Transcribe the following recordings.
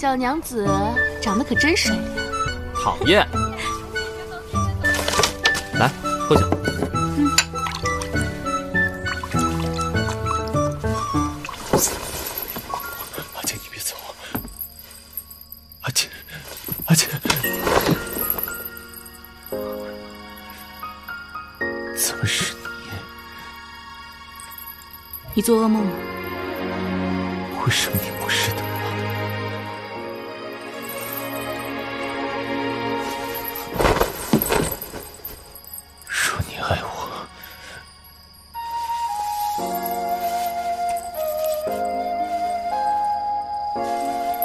小娘子长得可真水灵。讨厌！来，喝酒。嗯。阿姐，你别走！阿姐，阿姐，怎么是你？你做噩梦了？为什么你不是的？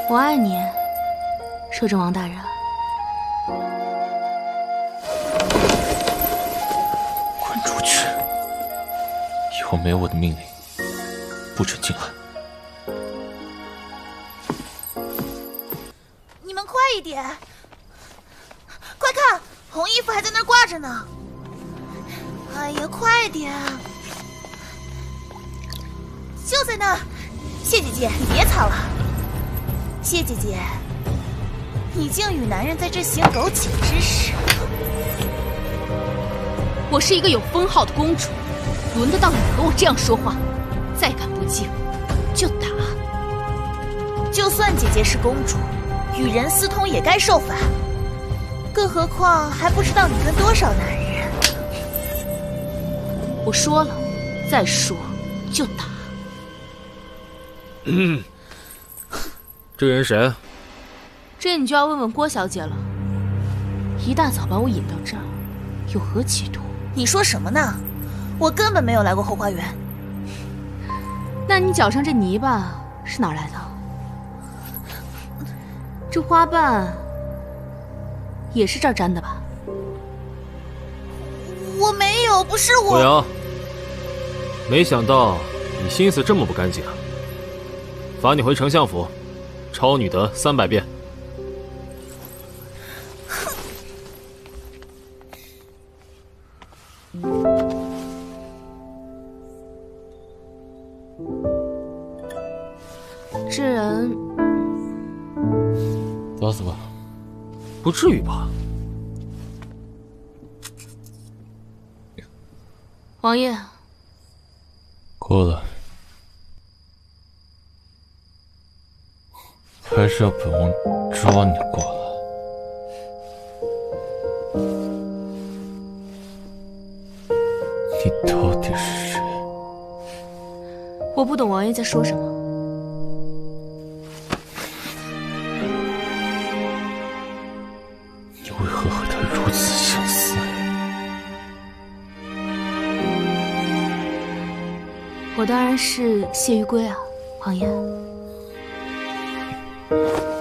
我爱你，摄政王大人。滚出去！以后没有我的命令，不准进来。你们快一点！快看，红衣服还在那儿挂着呢。哎呀，快点！就在那儿。谢姐姐，你别擦了。 谢姐姐，你竟与男人在这行苟且之事！我是一个有封号的公主，轮得到你和我这样说话？再敢不敬，就打！就算姐姐是公主，与人私通也该受罚，更何况还不知道你跟多少男人。我说了，再说就打！嗯。 这人谁？这你就要问问郭小姐了。一大早把我引到这儿，有何企图？你说什么呢？我根本没有来过后花园。那你脚上这泥巴是哪儿来的？这花瓣也是这儿沾的吧？我没有，不是我。郭瑶，没想到你心思这么不干净啊！罚你回丞相府。 抄女的300遍。这人打死吧，不至于吧？王爷，够了。 还是要本王抓你过来！你到底是谁？我不懂王爷在说什么。你为何和他如此相似？我当然是谢玉归啊，王爷。 Thank you.